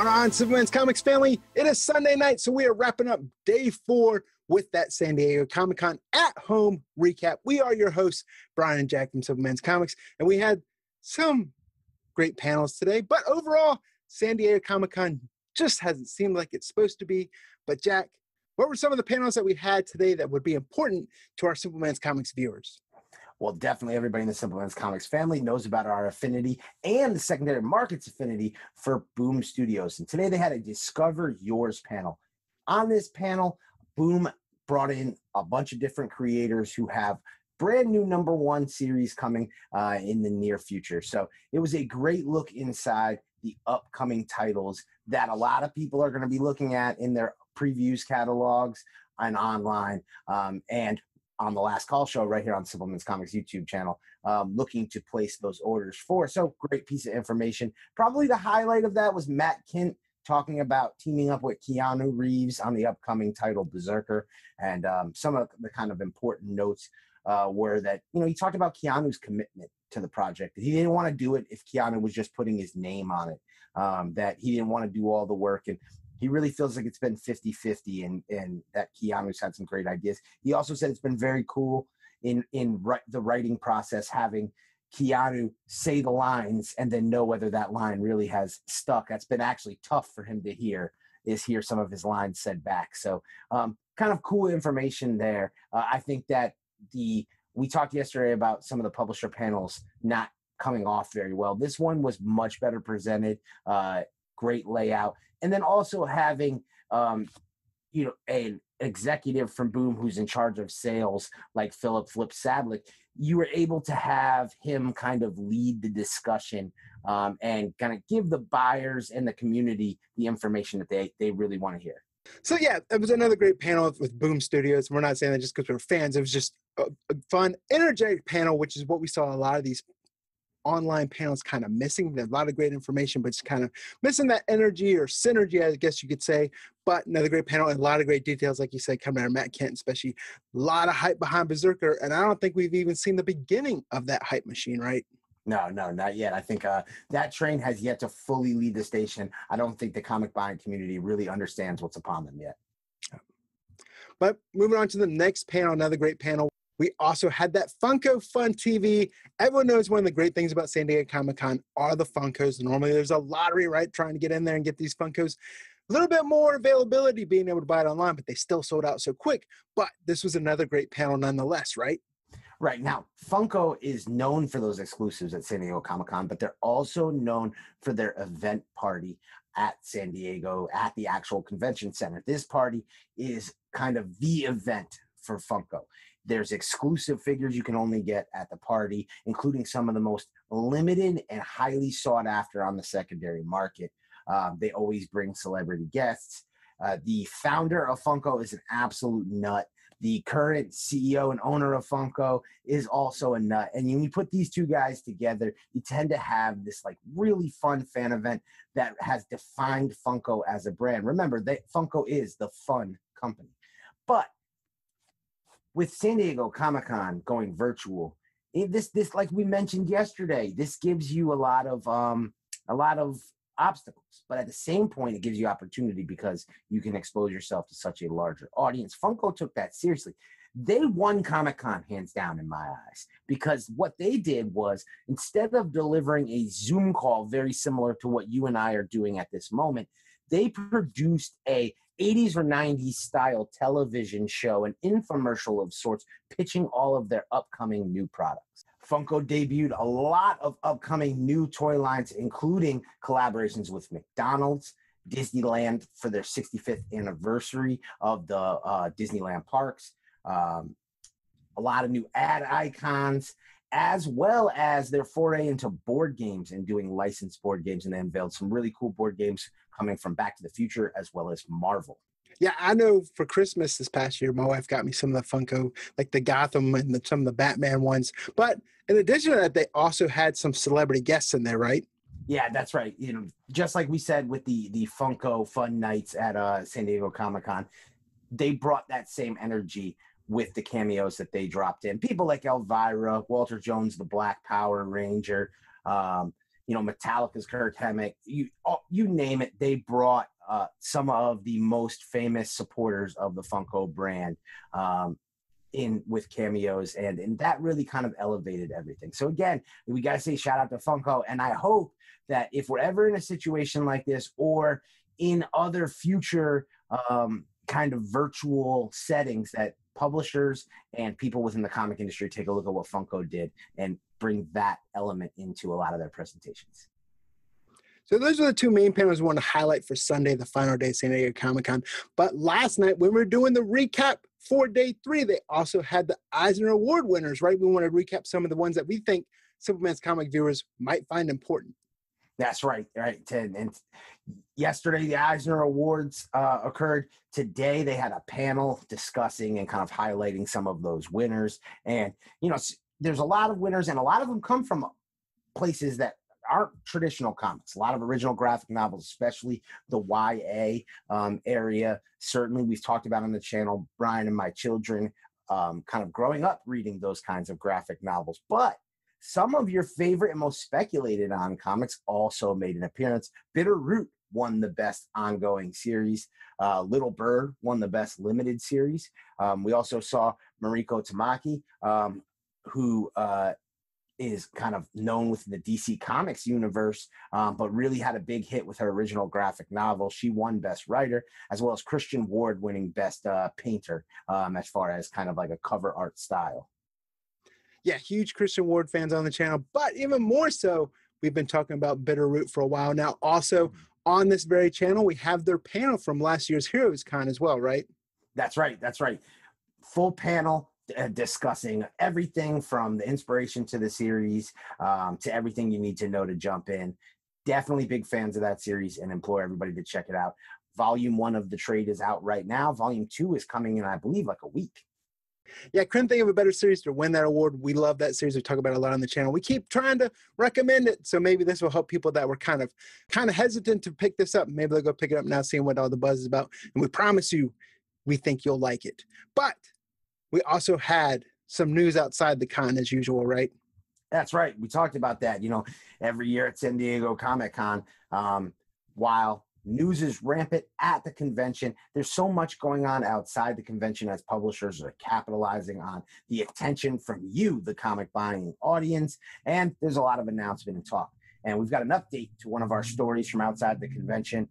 All right, Simpleman's Comics family, it is Sunday night, so we are wrapping up day 4 with that San Diego Comic-Con at home recap. We are your hosts, Brian and Jack from Simpleman's Comics, and we had some great panels today, but overall, San Diego Comic-Con just hasn't seemed like it's supposed to be. But Jack, what were some of the panels that we had today that would be important to our Simpleman's Comics viewers? Well, definitely everybody in the Simpleman's Comics family knows about our affinity and the secondary market's affinity for BOOM! Studios. And today they had a Discover Yours panel. On this panel, BOOM! Brought in a bunch of different creators who have brand new #1 series coming in the near future. So it was a great look inside the upcoming titles that a lot of people are going to be looking at in their previews catalogs and online and on the Last Call show right here on Simpleman's Comics YouTube channel, looking to place those orders for. So great piece of information. Probably the highlight of that was Matt Kent talking about teaming up with Keanu Reeves on the upcoming title Berserker. And some of the kind of important notes were that, you know, he talked about Keanu's commitment to the project. He didn't want to do it if Keanu was just putting his name on it, that he didn't want to do all the work. And he really feels like it's been 50-50 and that Keanu's had some great ideas. He also said it's been very cool in the writing process, having Keanu say the lines and then know whether that line really has stuck. That's been actually tough for him to hear some of his lines said back. So kind of cool information there. I think that we talked yesterday about some of the publisher panels not coming off very well. This one was much better presented, great layout. And then also having, you know, an executive from BOOM! Who's in charge of sales, like Philip Flip Sablik, you were able to have him kind of lead the discussion and kind of give the buyers and the community the information that they really want to hear. So yeah, it was another great panel with BOOM! Studios. We're not saying that just because we're fans. It was just a fun, energetic panel, which is what we saw a lot of these online panels kind of missing. There's a lot of great information, but it's kind of missing that energy or synergy, I guess you could say. But another great panel and a lot of great details, like you said, coming out of Matt Kent, especially a lot of hype behind Berserker. And I don't think we've even seen the beginning of that hype machine, right? No, not yet. I think that train has yet to fully leave the station. I don't think the comic buying community really understands what's upon them yet. But moving on to the next panel, another great panel. We also had that Funko Fun TV. Everyone knows one of the great things about San Diego Comic-Con are the Funkos. Normally there's a lottery, right, trying to get in there and get these Funkos. A little bit more availability being able to buy it online, but they still sold out so quick. But this was another great panel nonetheless, right? Right. Now, Funko is known for those exclusives at San Diego Comic-Con, but they're also known for their event party at San Diego, at the actual convention center. This party is kind of the event for Funko. There's exclusive figures you can only get at the party, including some of the most limited and highly sought after on the secondary market. They always bring celebrity guests. The founder of Funko is an absolute nut. The current CEO and owner of Funko is also a nut. And when you put these two guys together, you tend to have this like really fun fan event that has defined Funko as a brand. Remember that Funko is the fun company. But with San Diego Comic-Con going virtual, this like we mentioned yesterday, this gives you a lot of obstacles, but at the same point, it gives you opportunity because you can expose yourself to such a larger audience. Funko took that seriously. They won Comic-Con hands down in my eyes, because what they did was, instead of delivering a Zoom call very similar to what you and I are doing at this moment, they produced a 80s or 90s style television show, an infomercial of sorts, pitching all of their upcoming new products. Funko debuted a lot of upcoming new toy lines, including collaborations with McDonald's, Disneyland for their 65th anniversary of the Disneyland parks, a lot of new ad icons, as well as their foray into board games and doing licensed board games, and they unveiled some really cool board games coming from Back to the Future as well as Marvel. Yeah, I know for Christmas this past year, my wife got me some of the Funko, like the Gotham and some of the Batman ones. But in addition to that, they also had some celebrity guests in there, right? Yeah, that's right. You know, just like we said with the Funko Fun Nights at San Diego Comic-Con, they brought that same energy with the cameos that they dropped in. People like Elvira, Walter Jones, the Black Power Ranger, you know, Metallica's Kirk Hammett, you name it, they brought some of the most famous supporters of the Funko brand in with cameos, and that really kind of elevated everything. So again, we got to say shout out to Funko, and I hope that if we're ever in a situation like this or in other future kind of virtual settings, that publishers and people within the comic industry take a look at what Funko did and bring that element into a lot of their presentations. So those are the two main panels we want to highlight for Sunday, the final day of San Diego Comic-Con. But last night, when we were doing the recap for day three, they also had the Eisner Award winners, right? We want to recap some of the ones that we think Simpleman's Comic viewers might find important. That's right, right, Ted. And yesterday, the Eisner Awards occurred. Today, they had a panel discussing and kind of highlighting some of those winners. And, you know, there's a lot of winners, and a lot of them come from places that aren't traditional comics. A lot of original graphic novels, especially the YA area. Certainly, we've talked about on the channel, Brian and my children kind of growing up reading those kinds of graphic novels. But some of your favorite and most speculated on comics also made an appearance. Bitter Root won the best ongoing series. Little Bird won the best limited series. We also saw Mariko Tamaki, who is kind of known within the DC Comics universe, but really had a big hit with her original graphic novel. She won Best Writer, as well as Christian Ward winning Best Painter, as far as kind of like a cover art style. Yeah, huge Christian Ward fans on the channel, but even more so, we've been talking about Bitter Root for a while now. Also, on this very channel, we have their panel from last year's Heroes Con as well, right? That's right, that's right. Full panel discussing everything from the inspiration to the series to everything you need to know to jump in. Definitely big fans of that series and implore everybody to check it out. Volume 1 of the trade is out right now. Volume 2 is coming in, I believe, like a week. Yeah, couldn't think of a better series to win that award. We love that series. We talk about it a lot on the channel. We keep trying to recommend it, so maybe this will help people that were kind of hesitant to pick this up. Maybe they'll go pick it up now, seeing what all the buzz is about. And we promise you, we think you'll like it. But we also had some news outside the con as usual, right? That's right. We talked about that. You know, every year at San Diego Comic-Con, while news is rampant at the convention, there's so much going on outside the convention as publishers are capitalizing on the attention from you, the comic buying audience, and there's a lot of announcement and talk. And we've got an update to one of our stories from outside the convention.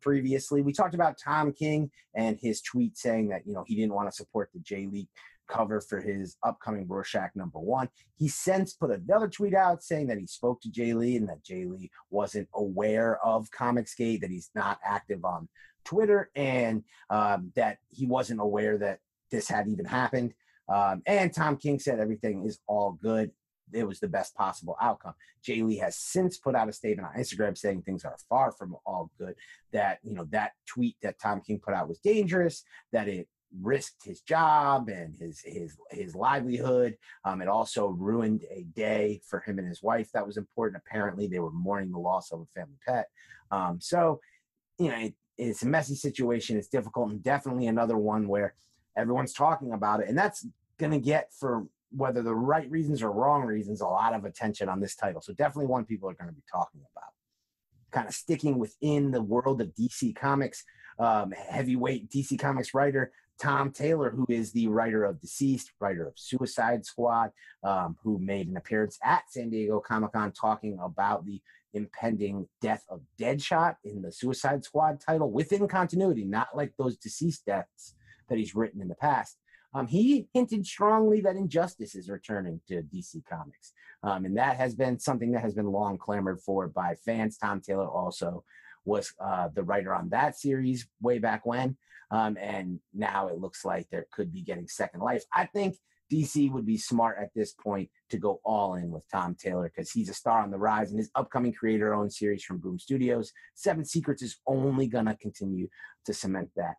Previously, we talked about Tom King and his tweet saying that, you know, he didn't want to support the Jay Lee cover for his upcoming Rorschach #1. He since put another tweet out saying that he spoke to Jay Lee and that Jay Lee wasn't aware of Comicsgate, that he's not active on Twitter, and that he wasn't aware that this had even happened. And Tom King said everything is all good. It was the best possible outcome. Jay Lee has since put out a statement on Instagram saying things are far from all good, that, you know, that tweet that Tom King put out was dangerous, that it risked his job and his livelihood. It also ruined a day for him and his wife that was important. Apparently, they were mourning the loss of a family pet. So, you know, it's a messy situation. It's difficult, and definitely another one where everyone's talking about it. And that's going to get, for whether the right reasons or wrong reasons, a lot of attention on this title. So definitely one people are going to be talking about. Kind of sticking within the world of DC Comics, heavyweight DC Comics writer Tom Taylor, who is the writer of Deceased, writer of Suicide Squad, who made an appearance at San Diego Comic-Con talking about the impending death of Deadshot in the Suicide Squad title within continuity, not like those Deceased deaths that he's written in the past. He hinted strongly that Injustice is returning to DC Comics, and that has been something that has been long clamored for by fans. Tom Taylor also was the writer on that series way back when. And now it looks like there could be getting second life. I think DC would be smart at this point to go all in with Tom Taylor because he's a star on the rise, and his upcoming creator-owned series from BOOM! Studios, Seven Secrets, is only going to continue to cement that.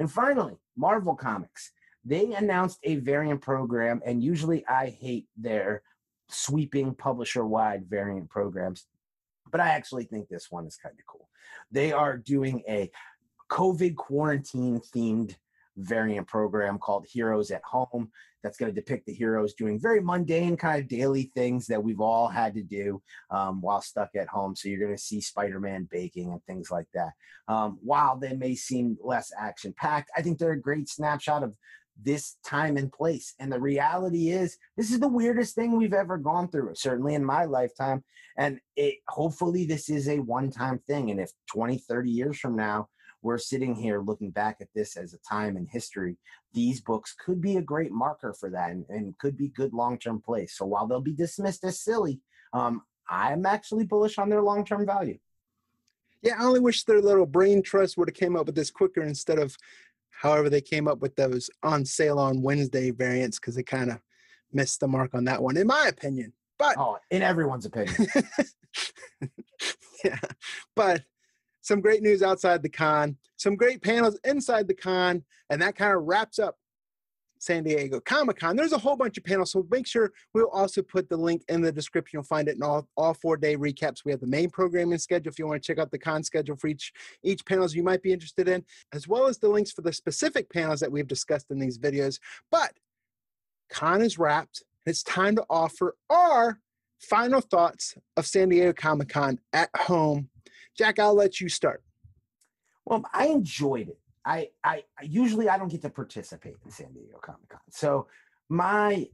And finally, Marvel Comics. They announced a variant program, and usually I hate their sweeping publisher-wide variant programs, but I actually think this one is kind of cool. They are doing a COVID quarantine themed variant program called Heroes at Home that's going to depict the heroes doing very mundane kind of daily things that we've all had to do while stuck at home. So you're going to see Spider-Man baking and things like that. While they may seem less action-packed, I think they're a great snapshot of this time and place. And the reality is, this is the weirdest thing we've ever gone through, certainly in my lifetime. And it, hopefully this is a one-time thing. And if 20, 30 years from now, we're sitting here looking back at this as a time in history, these books could be a great marker for that and could be good long-term plays. So while they'll be dismissed as silly, I'm actually bullish on their long-term value. Yeah, I only wish their little brain trust would have came up with this quicker instead of however they came up with those on sale on Wednesday variants, because they kind of missed the mark on that one, in my opinion. But in everyone's opinion. Yeah, but some great news outside the con, some great panels inside the con, and that kind of wraps up San Diego Comic-Con. There's a whole bunch of panels, so make sure we'll also put the link in the description. You'll find it in all four-day recaps. We have the main programming schedule if you want to check out the con schedule for each panels you might be interested in, as well as the links for the specific panels that we've discussed in these videos. But con is wrapped, and it's time to offer our final thoughts of San Diego Comic-Con at home. Jack, I'll let you start. Well, I enjoyed it. I usually don't get to participate in San Diego Comic-Con. So my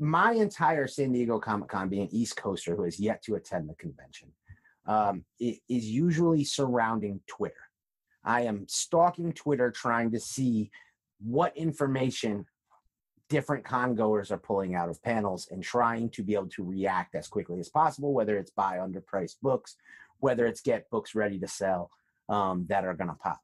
entire San Diego Comic-Con, being an East Coaster who has yet to attend the convention, is usually surrounding Twitter. I am stalking Twitter trying to see what information different con-goers are pulling out of panels and trying to be able to react as quickly as possible, whether it's buy underpriced books, whether it's get books ready to sell that are going to pop.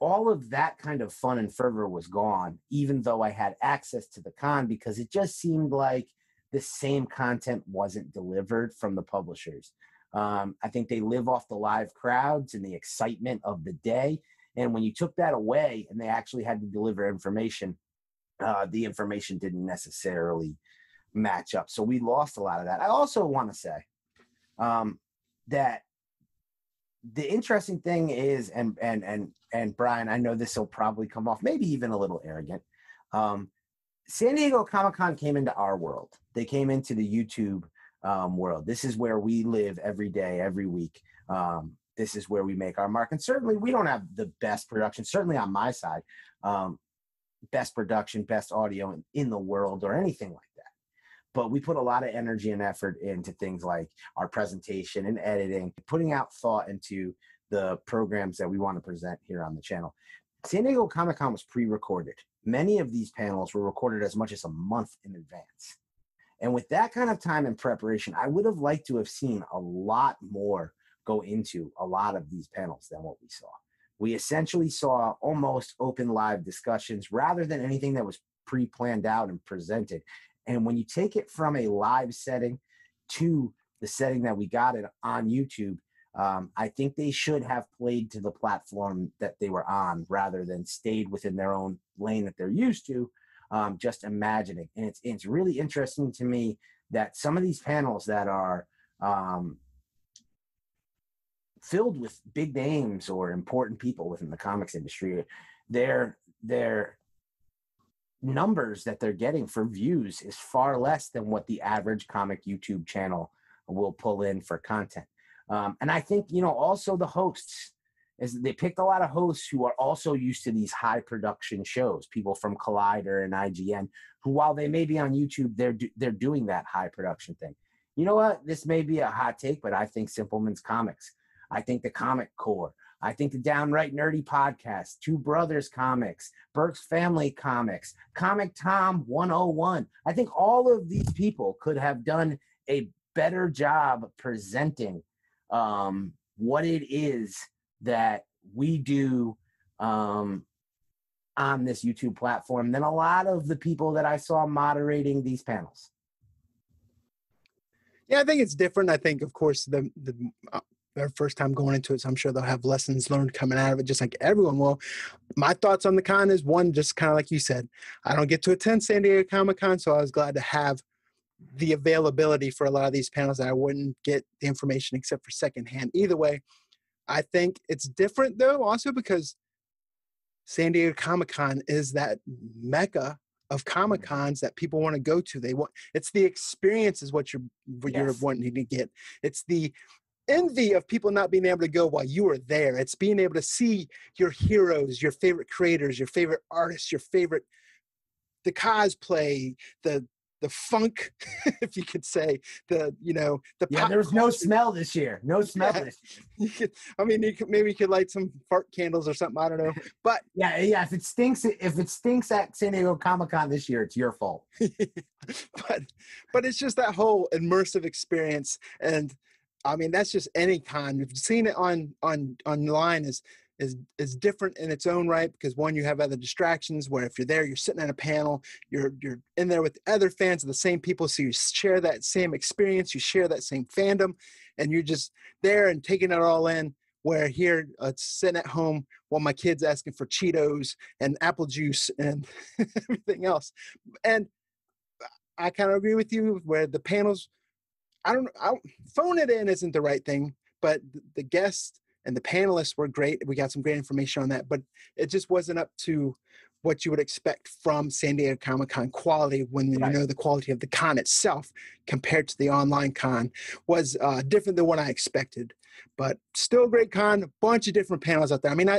All of that kind of fun and fervor was gone, even though I had access to the con, because it just seemed like the same content wasn't delivered from the publishers. I think they live off the live crowds and the excitement of the day. And when you took that away and they actually had to deliver information, the information didn't necessarily match up. So we lost a lot of that. I also want to say that the interesting thing is, and Brian, I know this will probably come off maybe even a little arrogant. San Diego Comic-Con came into our world. They came into the YouTube world. This is where we live every day, every week. This is where we make our mark. And certainly we don't have the best production, certainly on my side, best production, best audio in the world or anything like that. But we put a lot of energy and effort into things like our presentation and editing, putting out thought into the programs that we want to present here on the channel. San Diego Comic-Con was pre-recorded. Many of these panels were recorded as much as a month in advance. And with that kind of time and preparation, I would have liked to have seen a lot more go into a lot of these panels than what we saw. We essentially saw almost open live discussions rather than anything that was pre-planned out and presented. And when you take it from a live setting to the setting that we got it on YouTube, I think they should have played to the platform that they were on rather than stayed within their own lane that they're used to, just imagining. And it's really interesting to me that some of these panels that are filled with big names or important people within the comics industry, they're numbers that they're getting for views is far less than what the average comic YouTube channel will pull in for content. And I think, you know, also the hosts, is they picked a lot of hosts who are also used to these high production shows, people from Collider and IGN, who while they may be on YouTube, they're doing that high production thing. You know what? This may be a hot take, but I think Simpleman's Comics, I think the Comic Core, I think the Downright Nerdy Podcast, Two Brothers Comics, Burke's Family Comics, Comic Tom 101. I think all of these people could have done a better job presenting what it is that we do on this YouTube platform than a lot of the people that I saw moderating these panels. Yeah, I think it's different. I think, of course, their first time going into it, so I'm sure they'll have lessons learned coming out of it, just like everyone will. My thoughts on the con is, one, just kind of like you said, I don't get to attend San Diego Comic-Con, so I was glad to have the availability for a lot of these panels that I wouldn't get the information except for secondhand. Either way, I think it's different, though, also because San Diego Comic-Con is that mecca of Comic-Cons that people want to go to. They want, it's the experience is what you're wanting to get. It's the envy of people not being able to go while you were there. It's being able to see your heroes, your favorite creators, your favorite artists, your favorite, the cosplay, the funk, if you could say, the pop. There was no smell this year. I mean, you could light some fart candles or something. I don't know. But yeah. If it stinks at San Diego Comic-Con this year, it's your fault. but it's just that whole immersive experience, and I mean, that's just any con. We've seen it on online is different in its own right, because one, you have other distractions where if you're there, you're sitting at a panel, you're in there with other fans of the same people. So you share that same experience, you share that same fandom, and you're just there and taking it all in, where here it's sitting at home while my kid's asking for Cheetos and apple juice and everything else. And I kind of agree with you where the panels, phone it in isn't the right thing, but the guests and the panelists were great. We got some great information on that, but it just wasn't up to what you would expect from San Diego Comic-Con quality when you know the quality of the con itself compared to the online con was different than what I expected. But still a great con, a bunch of different panels out there. I mean,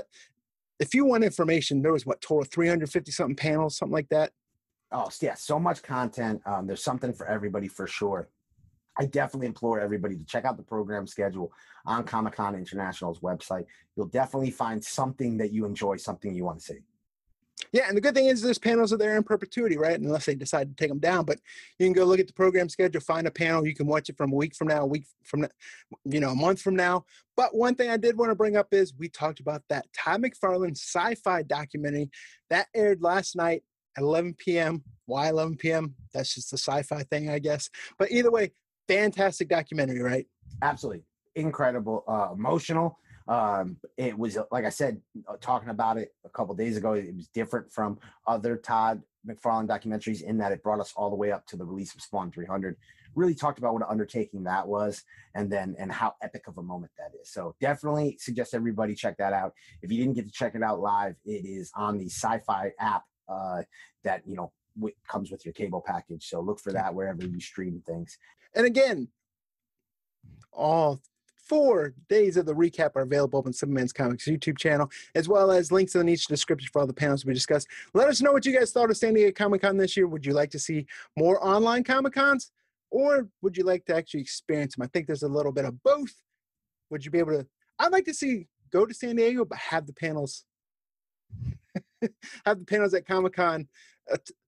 if you want information, there was total 350-something panels, something like that? Oh, yeah, so much content. There's something for everybody for sure. I definitely implore everybody to check out the program schedule on Comic-Con International's website. You'll definitely find something that you enjoy, something you want to see. Yeah, and the good thing is those panels are there in perpetuity, right? Unless they decide to take them down. But you can go look at the program schedule, find a panel. You can watch it from a week from now, a month from now. But one thing I did want to bring up is we talked about that Todd McFarlane sci-fi documentary that aired last night at 11 p.m. Why 11 p.m.? That's just the sci-fi thing, I guess. But either way, fantastic documentary, right? Absolutely. Incredible, emotional. It was, like I said, talking about it a couple days ago, it was different from other Todd McFarlane documentaries in that it brought us all the way up to the release of Spawn 300. Really talked about what an undertaking that was, and how epic of a moment that is. So definitely suggest everybody check that out. If you didn't get to check it out live, it is on the Sci-Fi app that, comes with your cable package. So look for that wherever you stream things. And again, all 4 days of the recap are available on Simpleman's Comics YouTube channel, as well as links in each description for all the panels we discussed. Let us know what you guys thought of San Diego Comic-Con this year. Would you like to see more online Comic-Cons, or would you like to actually experience them? I think there's a little bit of both. Would you be able to? I'd like to see, go to San Diego, but have the panels at Comic-Con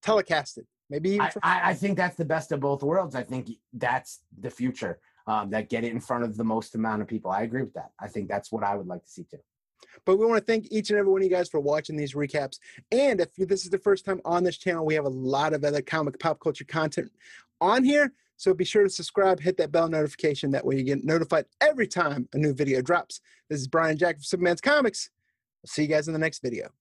telecasted. Maybe even I think that's the best of both worlds. I think that's the future, that get it in front of the most amount of people. I agree with that. I think that's what I would like to see too. But we want to thank each and every one of you guys for watching these recaps. And if this is the first time on this channel, we have a lot of other comic pop culture content on here. So be sure to subscribe, hit that bell notification. That way you get notified every time a new video drops. This is Brian Jack from Simpleman's Comics. I'll see you guys in the next video.